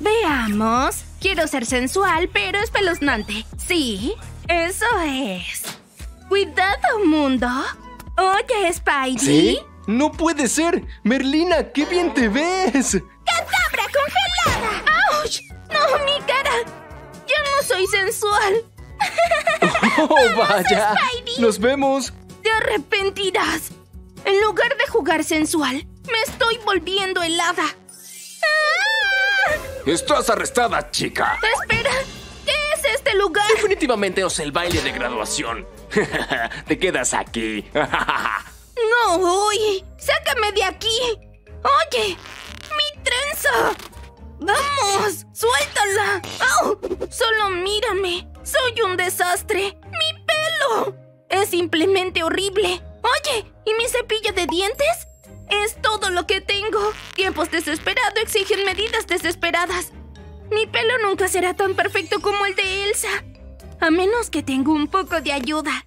Veamos. Quiero ser sensual, pero espeluznante. Sí, eso es. ¡Cuidado, mundo! Oye, Spidey. ¿Sí? ¡No puede ser! ¡Merlina, qué bien te ves! ¡Cadabra congelada! ¡Auch! ¡No, mi cara! ¡Yo no soy sensual! ¡Oh, vaya! Spidey. ¡Nos vemos! ¡Te arrepentirás! En lugar de jugar sensual, me estoy volviendo helada. ¡Estás arrestada, chica! ¡Espera! ¿Qué es este lugar? Definitivamente es el baile de graduación. ¡Te quedas aquí! ¡No, uy! ¡Sácame de aquí! ¡Oye! ¡Mi trenza! ¡Vamos! ¡Suéltala! ¡Oh! ¡Solo mírame! ¡Soy un desastre! ¡Mi pelo! ¡Es simplemente horrible! ¡Oye! ¿Y mi cepillo de dientes? ¡Es todo lo que tengo! Tiempos desesperados exigen medidas desesperadas. Mi pelo nunca será tan perfecto como el de Elsa. A menos que tenga un poco de ayuda.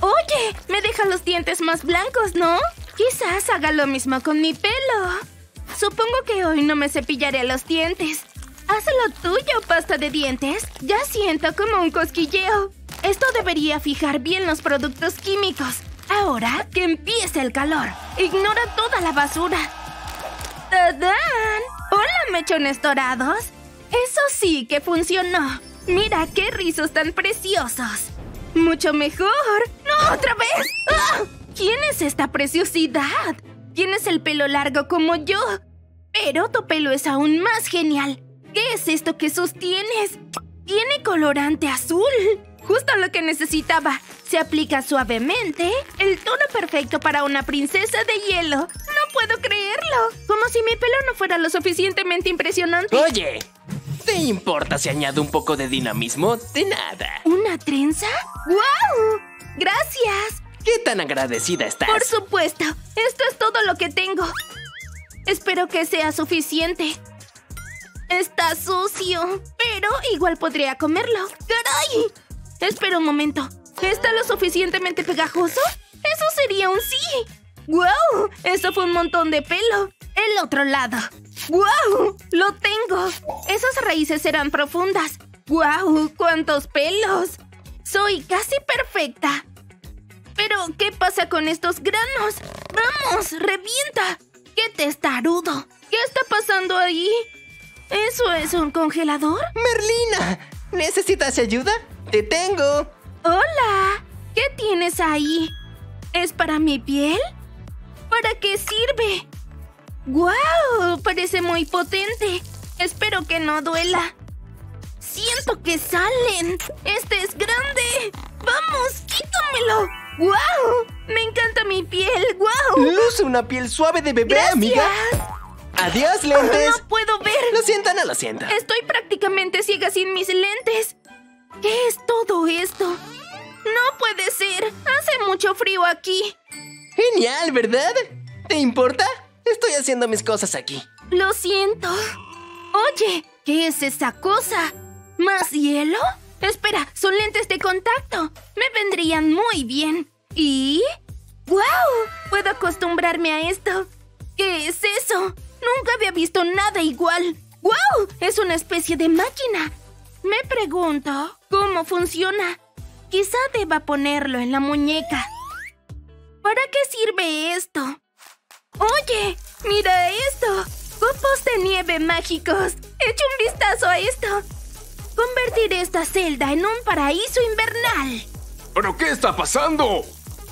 Oye, me deja los dientes más blancos, ¿no? Quizás haga lo mismo con mi pelo. Supongo que hoy no me cepillaré los dientes. Haz lo tuyo, pasta de dientes. Ya siento como un cosquilleo. Esto debería fijar bien los productos químicos. Ahora que empiece el calor, ignora toda la basura. ¡Tadán! ¡Hola, mechones dorados! Eso sí que funcionó. Mira qué rizos tan preciosos. ¡Mucho mejor! ¡No, otra vez! ¡Oh! ¿Quién es esta preciosidad? Tienes el pelo largo como yo. Pero tu pelo es aún más genial. ¿Qué es esto que sostienes? Tiene colorante azul. Justo lo que necesitaba. Se aplica suavemente, el tono perfecto para una princesa de hielo. ¡No puedo creerlo! Como si mi pelo no fuera lo suficientemente impresionante. ¡Oye! ¿Te importa si añado un poco de dinamismo? De nada. ¿Una trenza? ¡Guau! ¡Gracias! ¿Qué tan agradecida estás? Por supuesto. Esto es todo lo que tengo. Espero que sea suficiente. Está sucio, pero igual podría comerlo. ¡Caray! Espera un momento. ¿Está lo suficientemente pegajoso? ¡Eso sería un sí! ¡Guau! Eso fue un montón de pelo. El otro lado. ¡Guau! ¡Lo tengo! Esas raíces serán profundas. ¡Guau! ¡Cuántos pelos! Soy casi perfecta. Pero, ¿qué pasa con estos granos? ¡Vamos! ¡Revienta! ¡Qué testarudo! ¿Qué está pasando ahí? ¿Eso es un congelador? ¡Merlina! ¿Necesitas ayuda? ¡Te tengo! ¡Hola! ¿Qué tienes ahí? ¿Es para mi piel? ¿Para qué sirve? ¡Guau! Parece muy potente. Espero que no duela. ¡Siento que salen! ¡Este es grande! ¡Vamos! ¡Quítamelo! ¡Guau! ¡Me encanta mi piel! ¡Guau! ¡Luce una piel suave de bebé, ¡gracias! Amiga! ¡Adiós, lentes! ¡No puedo ver! Lo siento, no lo siento. Estoy prácticamente ciega sin mis lentes. ¿Qué es todo esto? ¡No puede ser! ¡Hace mucho frío aquí! ¡Genial! ¿Verdad? ¿Te importa? Estoy haciendo mis cosas aquí. Lo siento. Oye, ¿qué es esa cosa? ¿Más hielo? Espera, son lentes de contacto. Me vendrían muy bien. ¿Y? ¡Guau! Puedo acostumbrarme a esto. ¿Qué es eso? Nunca había visto nada igual. ¡Guau! Es una especie de máquina. Me pregunto cómo funciona. Quizá deba ponerlo en la muñeca. ¿Para qué sirve esto? ¡Oye! ¡Mira esto! ¡Copos de nieve mágicos! ¡Echa un vistazo a esto! Convertiré esta celda en un paraíso invernal. ¿Pero qué está pasando?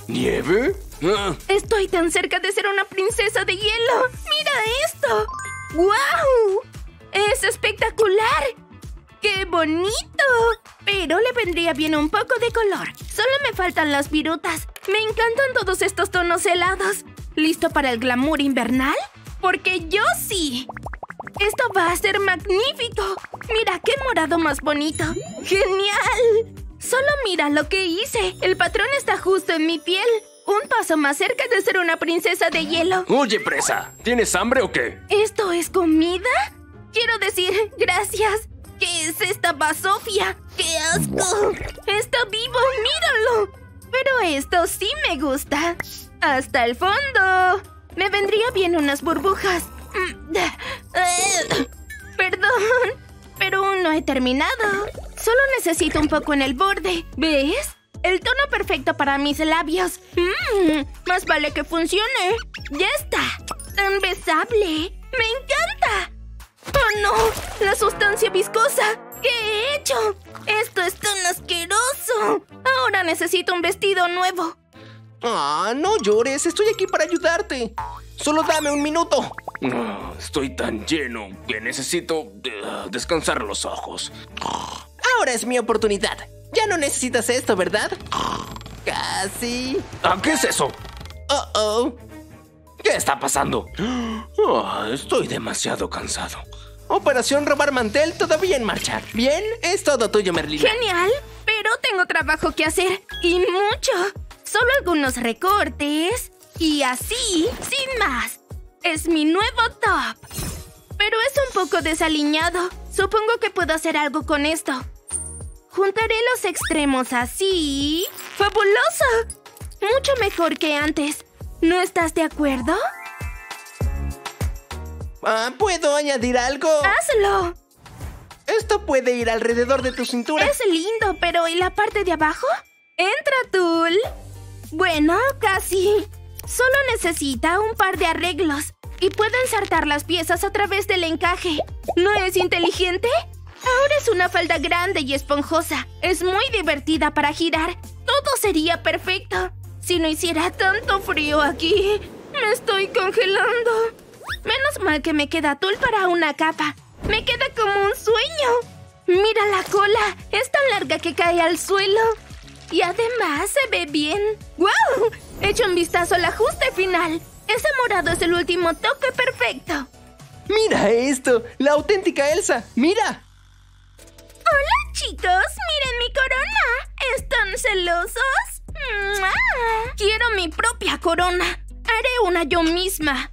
¿Nieve? Ah. Estoy tan cerca de ser una princesa de hielo. ¡Mira esto! ¡Guau! ¡Es espectacular! ¡Qué bonito! Pero le vendría bien un poco de color. Solo me faltan las virutas. Me encantan todos estos tonos helados. ¿Listo para el glamour invernal? Porque yo sí. Esto va a ser magnífico. Mira qué morado más bonito. ¡Genial! Solo mira lo que hice. El patrón está justo en mi piel. Un paso más cerca de ser una princesa de hielo. Oye, presa. ¿Tienes hambre o qué? ¿Esto es comida? Quiero decir, gracias. ¿Qué es esta basofia? ¡Qué asco! ¡Está vivo! ¡Míralo! Pero esto sí me gusta. ¡Hasta el fondo! Me vendría bien unas burbujas. Perdón, pero aún no he terminado. Solo necesito un poco en el borde. ¿Ves? El tono perfecto para mis labios. Más vale que funcione. ¡Ya está! ¡Tan besable! ¡Me encanta! ¡Oh, no! ¡La sustancia viscosa! ¿Qué he hecho? ¡Esto es tan asqueroso! Ahora necesito un vestido nuevo. ¡Ah, no llores! Estoy aquí para ayudarte. Solo dame un minuto. Estoy tan lleno que necesito descansar los ojos. Ahora es mi oportunidad. Ya no necesitas esto, ¿verdad? Casi. ¿Ah, qué es eso? ¡Oh! ¿Qué está pasando? Estoy demasiado cansado. Operación Robar Mantel todavía en marcha. Bien, es todo tuyo, Merlina. Genial, pero tengo trabajo que hacer. Y mucho. Solo algunos recortes. Y así, sin más. Es mi nuevo top. Pero es un poco desaliñado. Supongo que puedo hacer algo con esto. Juntaré los extremos así. ¡Fabuloso! Mucho mejor que antes. ¿No estás de acuerdo? Ah, ¿puedo añadir algo? ¡Hazlo! Esto puede ir alrededor de tu cintura. Es lindo, pero ¿y la parte de abajo? ¡Entra, Tul! Bueno, casi. Solo necesita un par de arreglos. Y puedo ensartar las piezas a través del encaje. ¿No es inteligente? Ahora es una falda grande y esponjosa. Es muy divertida para girar. Todo sería perfecto. Si no hiciera tanto frío aquí. Me estoy congelando. Menos mal que me queda tul para una capa. Me queda como un sueño. Mira la cola. Es tan larga que cae al suelo. Y además se ve bien. ¡Wow! Echa un vistazo al ajuste final. Ese morado es el último toque perfecto. ¡Mira esto! ¡La auténtica Elsa! ¡Mira! ¡Hola, chicos! ¡Miren mi corona! ¿Están celosos? ¡Mua! Quiero mi propia corona. Haré una yo misma.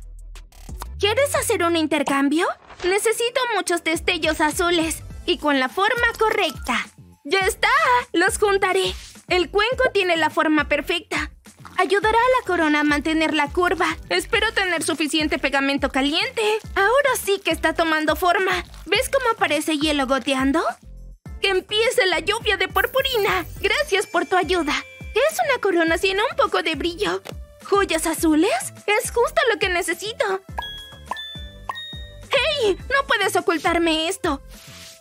¿Quieres hacer un intercambio? Necesito muchos destellos azules y con la forma correcta. ¡Ya está! ¡Los juntaré! El cuenco tiene la forma perfecta. Ayudará a la corona a mantener la curva. Espero tener suficiente pegamento caliente. Ahora sí que está tomando forma. ¿Ves cómo aparece hielo goteando? ¡Que empiece la lluvia de purpurina! Gracias por tu ayuda. ¿Qué es una corona sin un poco de brillo? ¿Joyas azules? Es justo lo que necesito. ¡Hey! ¡No puedes ocultarme esto!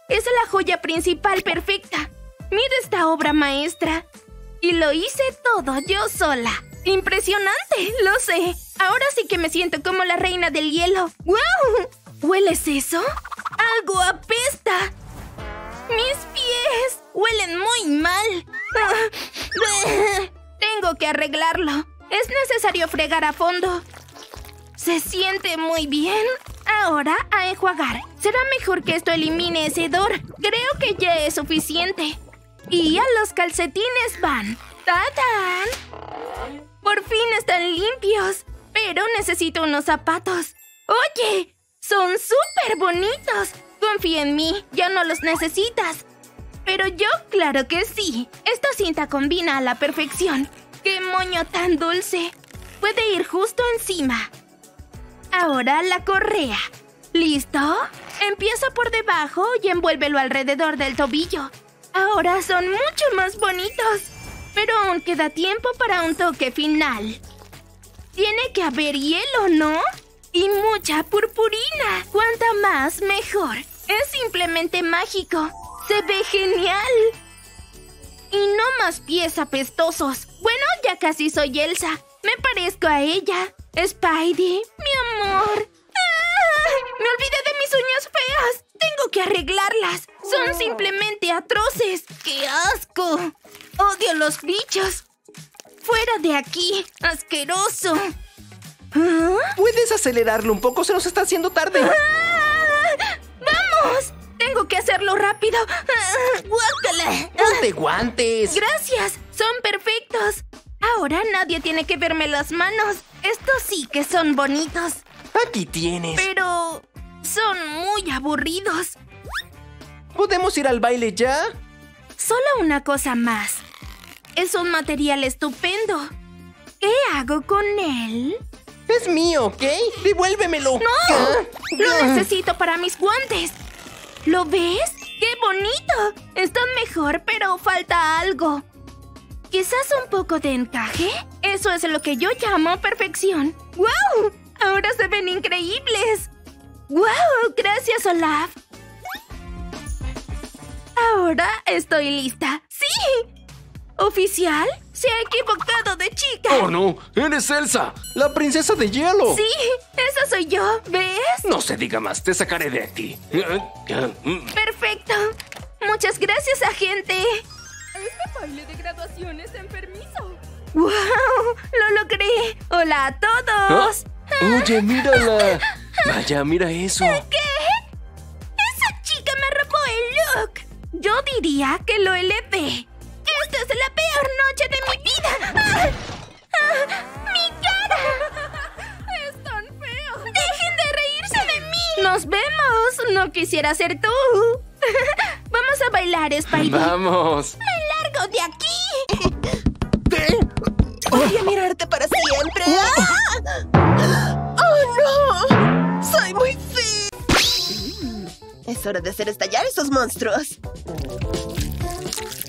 Es la joya principal perfecta. Mira esta obra maestra. Y lo hice todo yo sola. ¡Impresionante! ¡Lo sé! Ahora sí que me siento como la reina del hielo. ¡Wow! ¿Hueles eso? ¡Algo apesta! ¡Mis pies! ¡Huelen muy mal! Tengo que arreglarlo. Es necesario fregar a fondo. Se siente muy bien. Ahora a enjuagar. Será mejor que esto elimine ese hedor. Creo que ya es suficiente. Y a los calcetines van. ¡Tatán! Por fin están limpios. Pero necesito unos zapatos. ¡Oye! ¡Son súper bonitos! Confía en mí. Ya no los necesitas. Pero yo claro que sí. Esta cinta combina a la perfección. ¡Qué moño tan dulce! Puede ir justo encima. Ahora la correa. ¿Listo? Empieza por debajo y envuélvelo alrededor del tobillo. Ahora son mucho más bonitos. Pero aún queda tiempo para un toque final. Tiene que haber hielo, ¿no? Y mucha purpurina. Cuanta más, mejor. Es simplemente mágico. Se ve genial. Y no más pies apestosos. Bueno, ya casi soy Elsa. Me parezco a ella. Spidey, mi amor. ¡Ah! Me olvidé de mis uñas feas. Tengo que arreglarlas. Son simplemente atroces. ¡Qué asco! Odio los bichos. Fuera de aquí. Asqueroso. ¿Ah? ¿Puedes acelerarlo un poco? Se nos está haciendo tarde. ¡Ah! ¡Vamos! Tengo que hacerlo rápido. ¡Ah! ¡Guácala! ¡Ponte guantes! Gracias. Son perfectos. Ahora nadie tiene que verme las manos. Estos sí que son bonitos. Aquí tienes. Pero son muy aburridos. ¿Podemos ir al baile ya? Solo una cosa más. Es un material estupendo. ¿Qué hago con él? Es mío, ¿ok? Devuélvemelo. ¡No! Lo necesito para mis guantes. ¿Lo ves? ¡Qué bonito! Están mejor, pero falta algo. ¿Quizás un poco de encaje? Eso es lo que yo llamo perfección. ¡Wow! ¡Ahora se ven increíbles! ¡Wow! ¡Gracias, Olaf! Ahora estoy lista. ¡Sí! ¿Oficial? ¡Se ha equivocado de chica! ¡Oh, no! ¡Eres Elsa! ¡La princesa de hielo! ¡Sí! ¡Esa soy yo! ¿Ves? No se diga más. Te sacaré de aquí. ¡Perfecto! ¡Muchas gracias, agente! Este baile de graduación es en permiso. ¡Wow! ¡Lo logré! ¡Hola a todos! ¿Ah? ¡Oye, mírala! ¡Vaya, mira eso! ¿Qué? ¡Esa chica me robó el look! Yo diría que lo elevé. ¡Esta es la peor noche de mi vida! ¡Ah! ¡Ah! ¡Mi cara! ¡Es tan feo! ¡Dejen de reírse de mí! ¡Nos vemos! No quisiera ser tú. ¡Vamos a bailar, Spidey! ¡Vamos! ¡Me largo de aquí! ¿Qué? ¡Voy a mirarte para siempre! ¡Ah! ¡Oh, no! ¡Soy muy fea! Es hora de hacer estallar esos monstruos.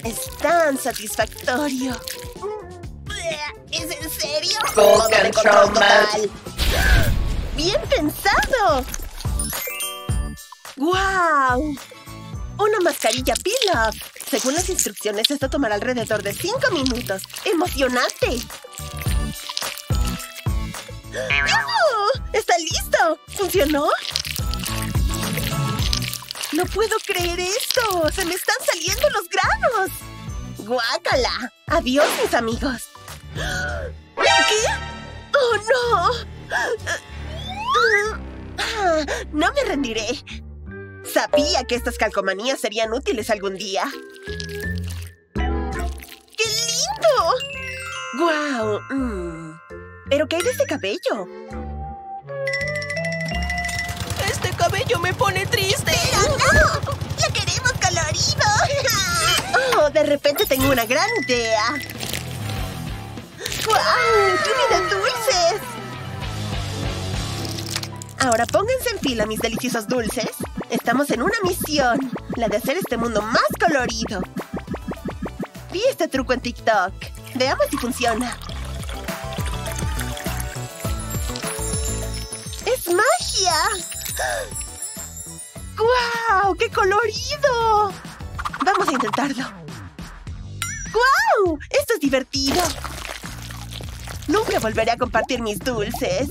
Es tan satisfactorio. ¿Es en serio? ¡Todo me encontró mal! ¡Bien pensado! ¡Guau! ¡Wow! ¡Una mascarilla peel-off! Según las instrucciones, esto tomará alrededor de 5 minutos. ¡Emocionante! ¡Yuhu! ¡Está listo! ¿Funcionó? ¡No puedo creer esto! ¡Se me están saliendo los granos! ¡Guácala! ¡Adiós, mis amigos! ¿Qué? ¡Oh, no! ¡No me rendiré! Sabía que estas calcomanías serían útiles algún día. ¡Qué lindo! ¡Guau! ¿Pero qué hay de este cabello? ¡Este cabello me pone triste! ¡Pero no! ¡Lo queremos colorido! ¡Oh, de repente tengo una gran idea! ¡Guau! ¡Qué vida dulces! Ahora pónganse en fila, mis deliciosos dulces. Estamos en una misión, la de hacer este mundo más colorido. Vi este truco en TikTok. Veamos si funciona. ¡Es magia! ¡Guau! ¡Qué colorido! Vamos a intentarlo. ¡Guau! ¡Esto es divertido! Nunca volveré a compartir mis dulces.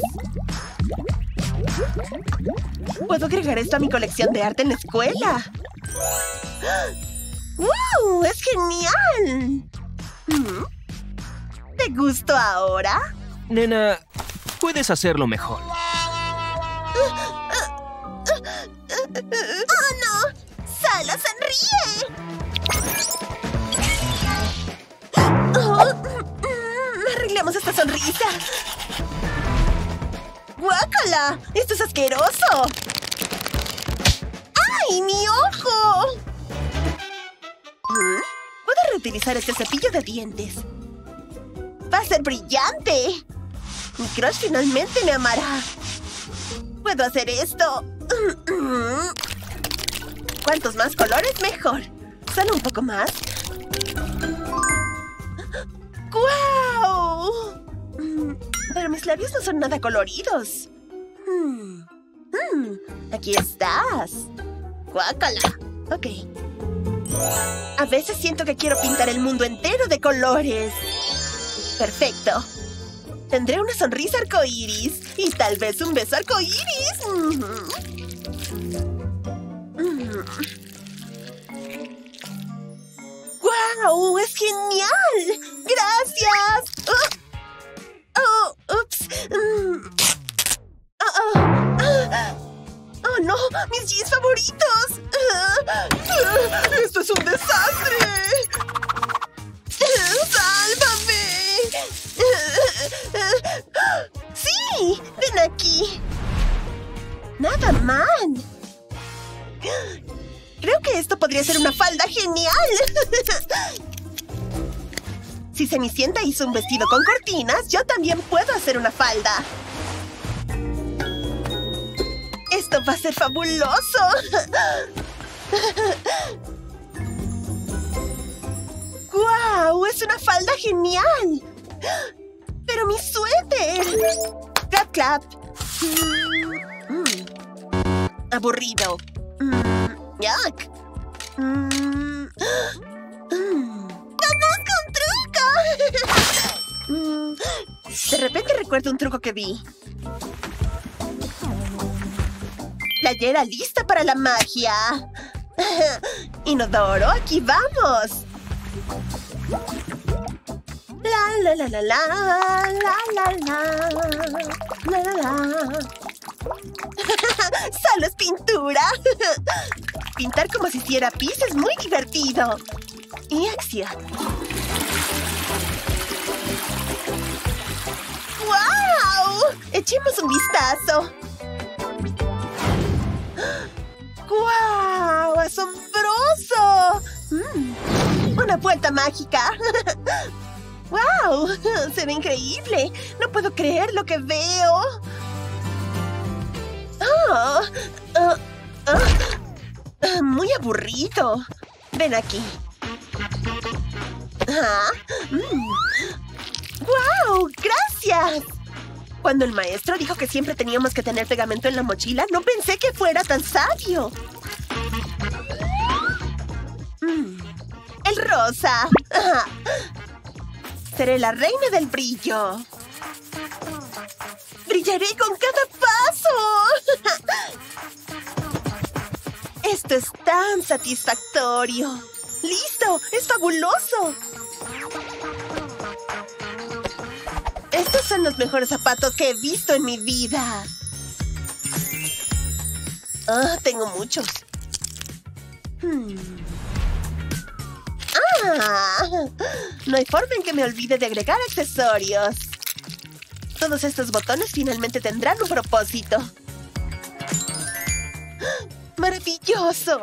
Puedo agregar esto a mi colección de arte en la escuela. ¡Wow! ¡Es genial! ¿Te gustó ahora? Nena, puedes hacerlo mejor. ¡Oh, no! ¡Solo sonríe! ¡Arreglemos esta sonrisa! ¡Guácala! ¡Esto es asqueroso! ¡Ay, mi ojo! Puedo reutilizar este cepillo de dientes. ¡Va a ser brillante! Mi crush finalmente me amará. ¡Puedo hacer esto! Cuantos más colores, mejor. Solo un poco más. ¡Guau! Pero mis labios no son nada coloridos. Aquí estás. ¡Guácala! Ok. A veces siento que quiero pintar el mundo entero de colores. Perfecto. Tendré una sonrisa arcoíris. Y tal vez un beso arcoíris. ¡Guau! ¡Es genial! ¡Gracias! ¡Oh! ¡Oh! ¡Ups! ¡Oh, oh! ¡Oh, no! ¡Mis jeans favoritos! ¡Esto es un desastre! ¡Sálvame! ¡Sí! ¡Ven aquí! ¡Nada mal! Creo que esto podría ser una falda genial. Si Cenicienta hizo un vestido con cortinas, yo también puedo hacer una falda. Esto va a ser fabuloso. una falda genial. ¡Pero mi suéter! ¡Clap, clap! Aburrido. ¡Yuck! ¡Vamos con truco! De repente recuerdo un truco que vi. Playera lista para la magia. Inodoro, aquí vamos. La la la la la la la la la. ¡Solo es pintura! Pintar como si hiciera pis es muy divertido. Y acción. ¡Wow! Echemos un vistazo. ¡Guau! ¡Asombroso! Una puerta mágica. ¡Wow! ¡Se ve increíble! ¡No puedo creer lo que veo! ¡Oh! Muy aburrido. Ven aquí. ¡Wow! ¡Gracias! Cuando el maestro dijo que siempre teníamos que tener pegamento en la mochila, no pensé que fuera tan sabio. ¡El rosa! Seré la reina del brillo. ¡Brillaré con cada paso! Esto es tan satisfactorio. ¡Listo! ¡Es fabuloso! Estos son los mejores zapatos que he visto en mi vida. Ah, tengo muchos. No hay forma en que me olvide de agregar accesorios. Todos estos botones finalmente tendrán un propósito. ¡Maravilloso!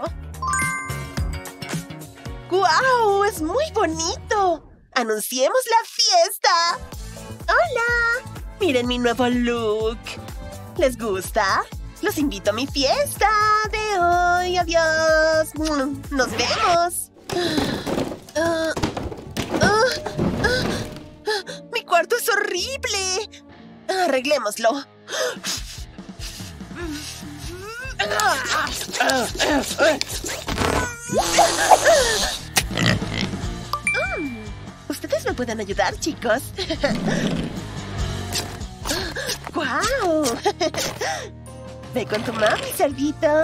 ¡Guau! ¡Es muy bonito! ¡Anunciemos la fiesta! ¡Hola! ¡Miren mi nuevo look! ¿Les gusta? ¡Los invito a mi fiesta de hoy! ¡Adiós! ¡Nos vemos! ¡Mi cuarto es horrible! Arreglémoslo. ¿Ustedes me pueden ayudar, chicos? ¡Guau! Ve con tu mami, cerdito.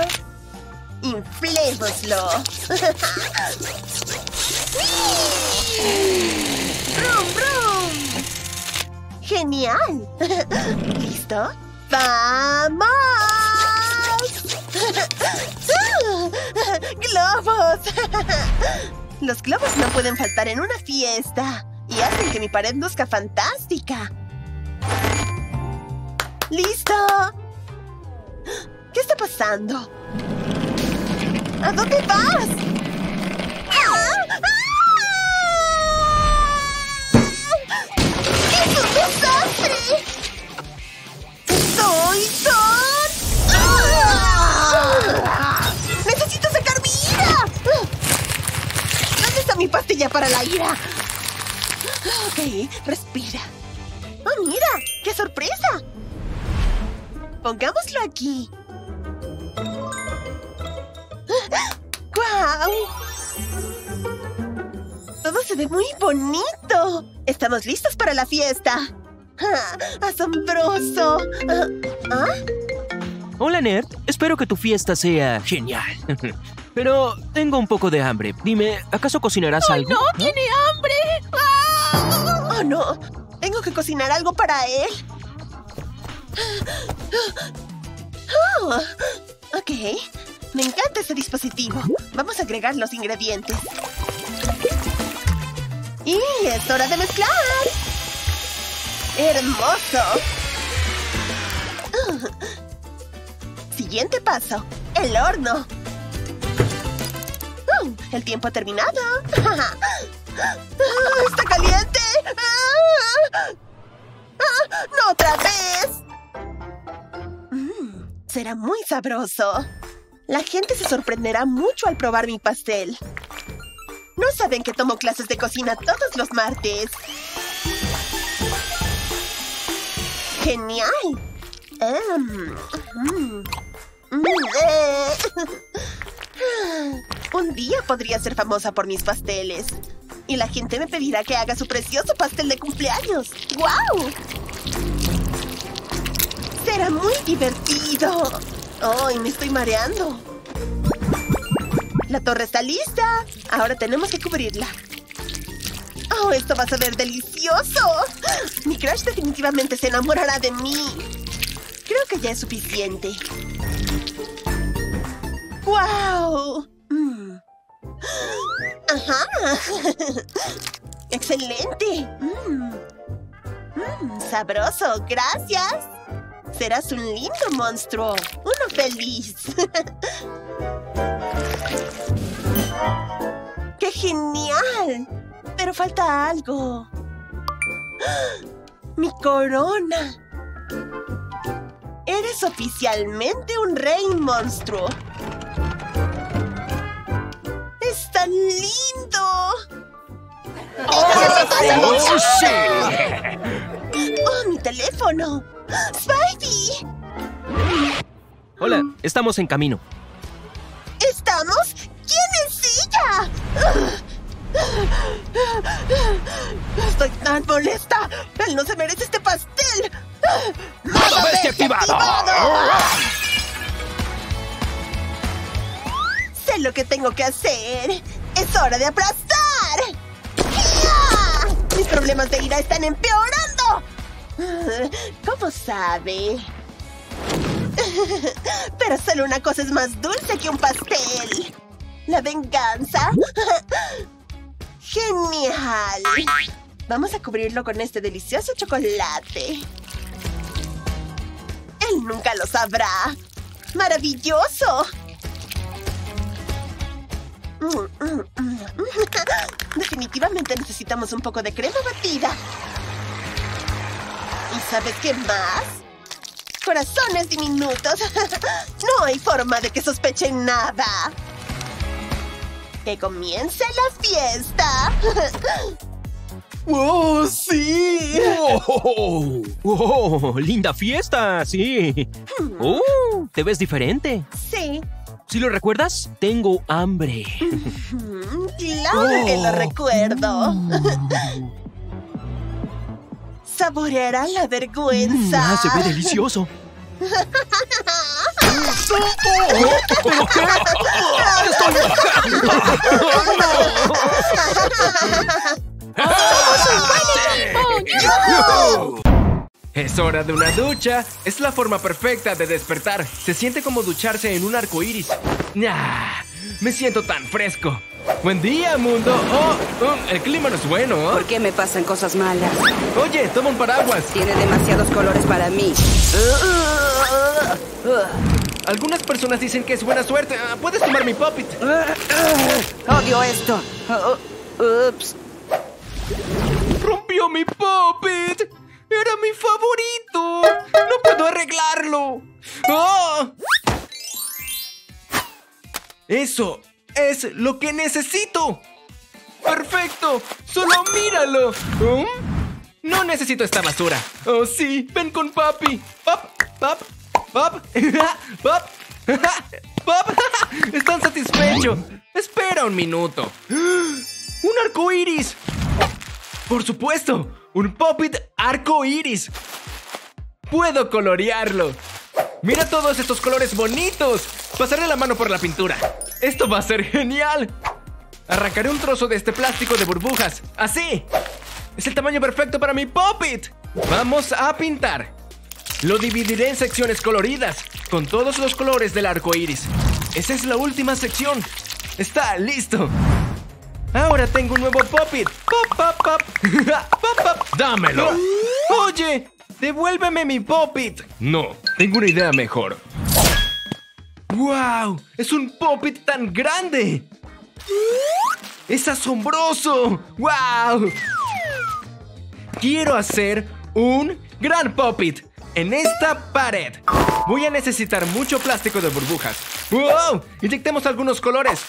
¡Inflémoslo! ¡Brum, brum! ¡Genial! ¿Listo? ¡Vamos! ¡Globos! Los globos no pueden faltar en una fiesta. Y hacen que mi pared luzca fantástica. ¡Listo! ¿Qué está pasando? ¿A dónde vas? ¡Es un desastre! ¡Soy Son! ¡Necesito sacar mi ira! ¿Dónde está mi pastilla para la ira? Ok, respira. ¡Oh, mira! ¡Qué sorpresa! Pongámoslo aquí. ¡Guau! Todo se ve muy bonito. Estamos listos para la fiesta. ¡Asombroso! Hola, nerd. Espero que tu fiesta sea genial. Pero tengo un poco de hambre. Dime, ¿acaso cocinarás algo? ¡No, tiene hambre! ¡Oh, no! Tengo que cocinar algo para él. Oh, ok. Me encanta ese dispositivo. Vamos a agregar los ingredientes. ¡Y es hora de mezclar! ¡Hermoso! Siguiente paso. El horno. El tiempo ha terminado. ¡Está caliente! ¡No, otra vez! Será muy sabroso. La gente se sorprenderá mucho al probar mi pastel. ¿No saben que tomo clases de cocina todos los martes? ¡Genial! Un día podría ser famosa por mis pasteles. Y la gente me pedirá que haga su precioso pastel de cumpleaños. ¡Guau! ¡Será muy divertido! ¡Ay, me estoy mareando! ¡La torre está lista! Ahora tenemos que cubrirla. ¡Oh, esto va a saber delicioso! Mi crush definitivamente se enamorará de mí. Creo que ya es suficiente. ¡Wow! ¡Ajá! ¡Excelente! ¡Sabroso! ¡Gracias! Serás un lindo monstruo. Uno feliz. ¡Qué genial! Pero falta algo. ¡Mi corona! Eres oficialmente un rey monstruo. ¡Es tan lindo! ¡Oh, sí! ¡Oh, mi teléfono! ¡Spidey! Hola, estamos en camino. ¿Estamos? ¿Quién es ella? Estoy tan molesta. Él no se merece este pastel. ¡Modo bestia activado! Sé lo que tengo que hacer. Es hora de aplastar. Mis problemas de ira están empeorando. ¿Cómo sabe? Pero solo una cosa es más dulce que un pastel. La venganza. ¡Genial! Vamos a cubrirlo con este delicioso chocolate. Él nunca lo sabrá. ¡Maravilloso! Definitivamente necesitamos un poco de crema batida. ¿Y sabes qué más? ¡Corazones diminutos! No hay forma de que sospechen nada. ¡Que comience la fiesta! ¡Oh, sí! ¡Oh, linda fiesta! ¡Sí! ¡Oh, te ves diferente! Sí. ¿Sí lo recuerdas? Tengo hambre. ¡Claro que lo recuerdo! ¡Saboreará la vergüenza! ¡Ah, se ve delicioso! Es hora de una ducha. Es la forma perfecta de despertar. Se siente como ducharse en un arco iris. ¡Ah! Me siento tan fresco. Buen día, mundo. Oh, el clima no es bueno. ¿Por qué me pasan cosas malas? Oye, toma un paraguas. Tiene demasiados colores para mí. Algunas personas dicen que es buena suerte. Puedes tomar mi puppet. Odio esto. Ups. Rompió mi puppet. Era mi favorito. No puedo arreglarlo. ¡Oh! Eso es lo que necesito. Perfecto. Solo míralo. No necesito esta basura. Oh, sí. Ven con papi. Pop. Es tan satisfecho. Espera un minuto. ¡Un arco iris! Por supuesto. Un puppet arco iris. Puedo colorearlo. Mira todos estos colores bonitos. Pasaré la mano por la pintura. Esto va a ser genial. Arrancaré un trozo de este plástico de burbujas. Así. Es el tamaño perfecto para mi puppet. Vamos a pintar. Lo dividiré en secciones coloridas, con todos los colores del arco iris. Esa es la última sección. Está listo. Ahora tengo un nuevo puppet. ¡Dámelo! ¡Oye! ¡Devuélveme mi puppet! No, tengo una idea mejor. ¡Wow! ¡Es un puppet tan grande! ¡Es asombroso! ¡Wow! Quiero hacer un gran puppet. En esta pared. Voy a necesitar mucho plástico de burbujas. ¡Wow! Inyectemos algunos colores.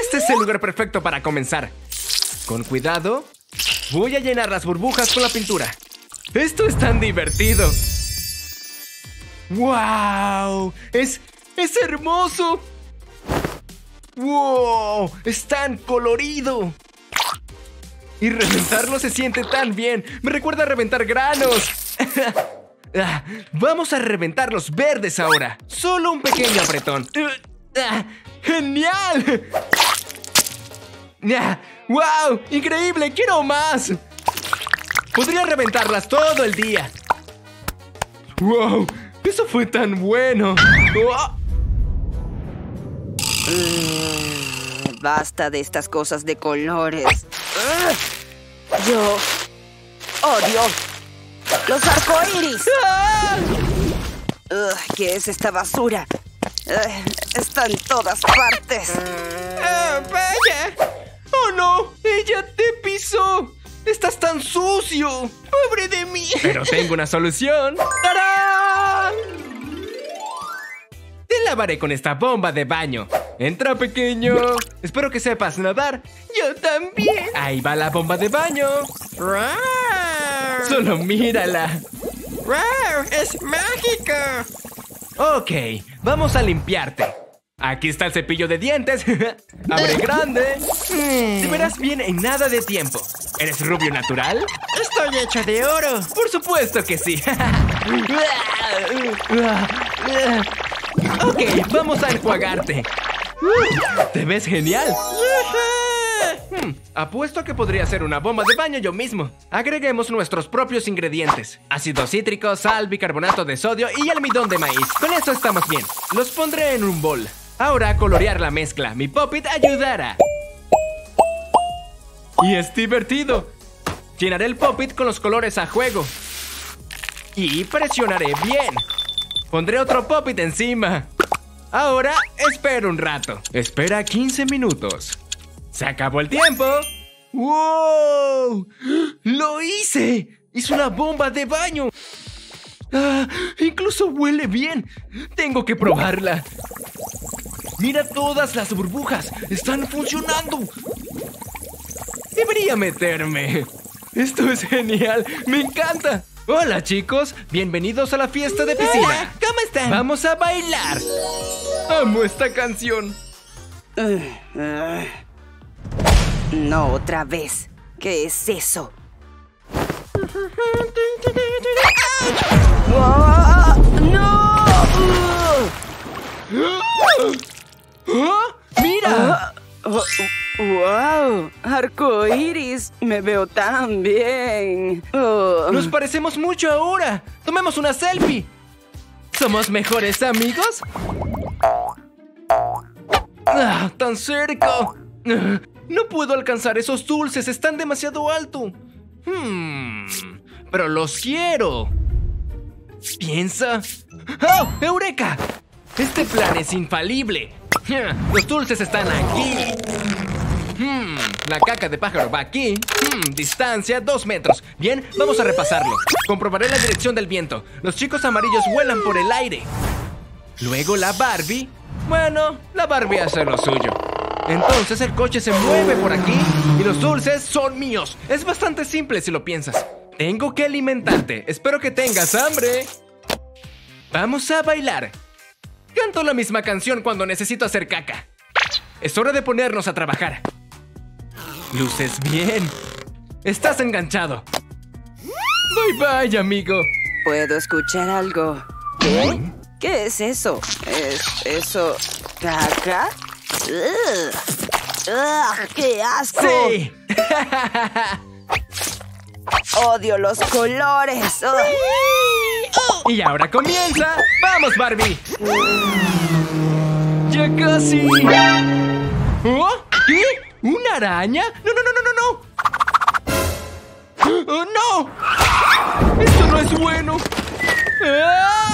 Este es el lugar perfecto para comenzar. Con cuidado, voy a llenar las burbujas con la pintura. ¡Esto es tan divertido! ¡Wow! ¡Es hermoso! ¡Wow! ¡Es tan colorido! Y reventarlo se siente tan bien. ¡Me recuerda a reventar granos! Vamos a reventar los verdes ahora. Solo un pequeño apretón. ¡Genial! ¡Wow! ¡Increíble! ¡Quiero más! Podría reventarlas todo el día. ¡Wow! ¡Eso fue tan bueno! ¡Oh! Basta de estas cosas de colores. Yo odio los arcoíris. ¡Ah! ¿Qué es esta basura? Está en todas partes. ¡Vaya! ¡Oh, no! ¡Ella te pisó! ¡Estás tan sucio! ¡Pobre de mí! Pero tengo una solución. ¡Tarán! Te lavaré con esta bomba de baño. Entra, pequeño. Espero que sepas nadar. Yo también. Ahí va la bomba de baño. ¡Rar! Solo mírala. ¡Rar! ¡Es mágica! Ok, vamos a limpiarte. Aquí está el cepillo de dientes. Abre grande. Te verás bien en nada de tiempo. ¿Eres rubio natural? Estoy hecho de oro. Por supuesto que sí. Ok, vamos a enjuagarte. Te ves genial. Apuesto a que podría ser una bomba de baño yo mismo. Agreguemos nuestros propios ingredientes: ácido cítrico, sal, bicarbonato de sodio y almidón de maíz. Con eso estamos bien. Los pondré en un bol. Ahora a colorear la mezcla. Mi Pop-It ayudará. Y es divertido. Llenaré el Pop-It con los colores a juego. Y presionaré bien. Pondré otro Pop-It encima. Ahora espero un rato. Espera 15 minutos. ¡Se acabó el tiempo! ¡Wow! ¡Lo hice! ¡Es una bomba de baño! Ah, incluso huele bien. Tengo que probarla. Mira todas las burbujas. Están funcionando. Debería meterme. Esto es genial. ¡Me encanta! Hola, chicos. Bienvenidos a la fiesta de piscina. Hola, ¿cómo están? Vamos a bailar. Amo esta canción. No, otra vez. ¿Qué es eso? ¡Oh, no! ¡Oh, mira! ¡Wow! ¡Arcoíris! ¡Me veo tan bien! Oh. ¡Nos parecemos mucho ahora! ¡Tomemos una selfie! ¿Somos mejores amigos? Ah, ¡tan cerca! No puedo alcanzar esos dulces, están demasiado alto. Pero los quiero. Piensa. ¡Oh! ¡Eureka! Este plan es infalible. Los dulces están aquí. La caca de pájaro va aquí. Distancia 2 metros. Bien, vamos a repasarlo. Comprobaré la dirección del viento. Los chicos amarillos vuelan por el aire. Luego la Barbie. Bueno, la Barbie hace lo suyo. Entonces el coche se mueve por aquí y los dulces son míos. Es bastante simple si lo piensas. Tengo que alimentarte. Espero que tengas hambre. Vamos a bailar. Canto la misma canción cuando necesito hacer caca. Es hora de ponernos a trabajar. Luces bien. Estás enganchado. Bye bye, amigo. ¿Puedo escuchar algo? ¿Qué? ¿Qué es eso? ¿Es eso caca? ¡Qué asco! ¡Sí! ¡Odio los colores! ¡Oh! Y ahora comienza. ¡Vamos, Barbie! ¡Ya casi! ¿Oh? ¿Qué? ¿Una araña? ¡No, no, no, no, no! ¡Oh, no! ¡Esto no es bueno! ¡Ah!